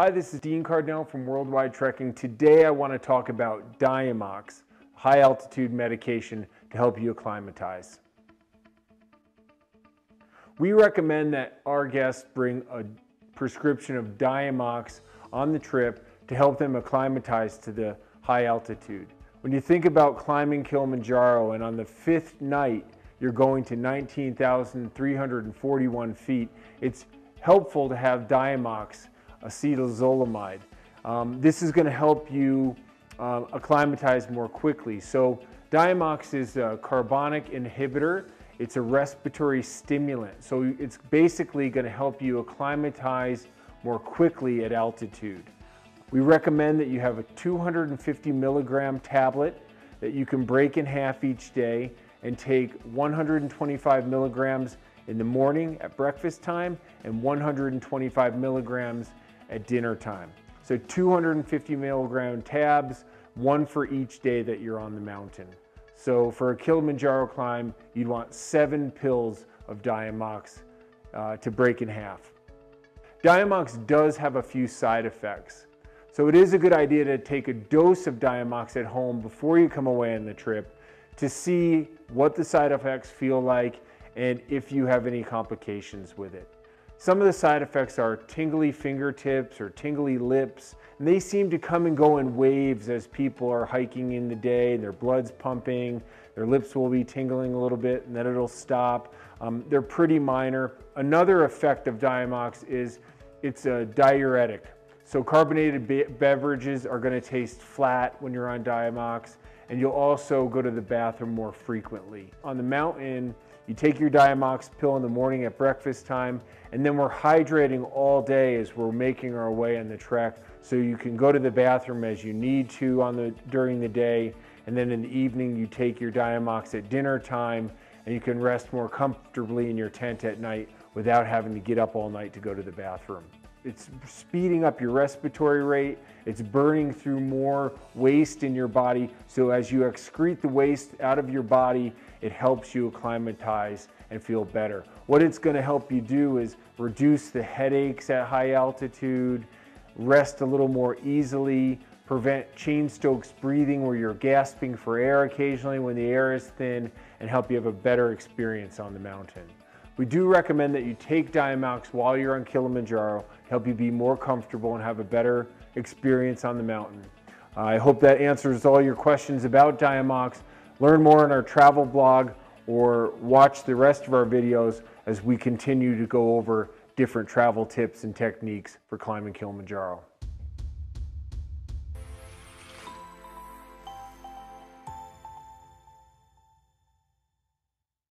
Hi, this is Dean Cardell from Worldwide Trekking. Today I want to talk about Diamox, high altitude medication to help you acclimatize. We recommend that our guests bring a prescription of Diamox on the trip to help them acclimatize to the high altitude. When you think about climbing Kilimanjaro and on the fifth night you're going to 19,341 feet, it's helpful to have Diamox, acetazolamide. This is going to help you acclimatize more quickly. So Diamox is a carbonic inhibitor. It's a respiratory stimulant. So it's basically going to help you acclimatize more quickly at altitude. We recommend that you have a 250 milligram tablet that you can break in half each day and take 125 milligrams in the morning at breakfast time and 125 milligrams at dinner time. So 250 milligram tabs, one for each day that you're on the mountain. So for a Kilimanjaro climb, you'd want 7 pills of Diamox to break in half. Diamox does have a few side effects. So it is a good idea to take a dose of Diamox at home before you come away on the trip to see what the side effects feel like and if you have any complications with it. Some of the side effects are tingly fingertips or tingly lips, and they seem to come and go in waves as people are hiking in the day. Their blood's pumping, their lips will be tingling a little bit, and then it'll stop. They're pretty minor. Another effect of Diamox is it's a diuretic. So carbonated beverages are going to taste flat when you're on Diamox, and you'll also go to the bathroom more frequently. On the mountain, you take your Diamox pill in the morning at breakfast time, and then we're hydrating all day as we're making our way on the trek, so you can go to the bathroom as you need to during the day, and then in the evening you take your Diamox at dinner time, and you can rest more comfortably in your tent at night without having to get up all night to go to the bathroom. It's speeding up your respiratory rate, it's burning through more waste in your body, so as you excrete the waste out of your body, it helps you acclimatize and feel better. What it's going to help you do is reduce the headaches at high altitude, rest a little more easily, prevent Cheyne-Stokes breathing where you're gasping for air occasionally when the air is thin, and help you have a better experience on the mountain. We do recommend that you take Diamox while you're on Kilimanjaro to help you be more comfortable and have a better experience on the mountain. I hope that answers all your questions about Diamox. Learn more on our travel blog or watch the rest of our videos as we continue to go over different travel tips and techniques for climbing Kilimanjaro.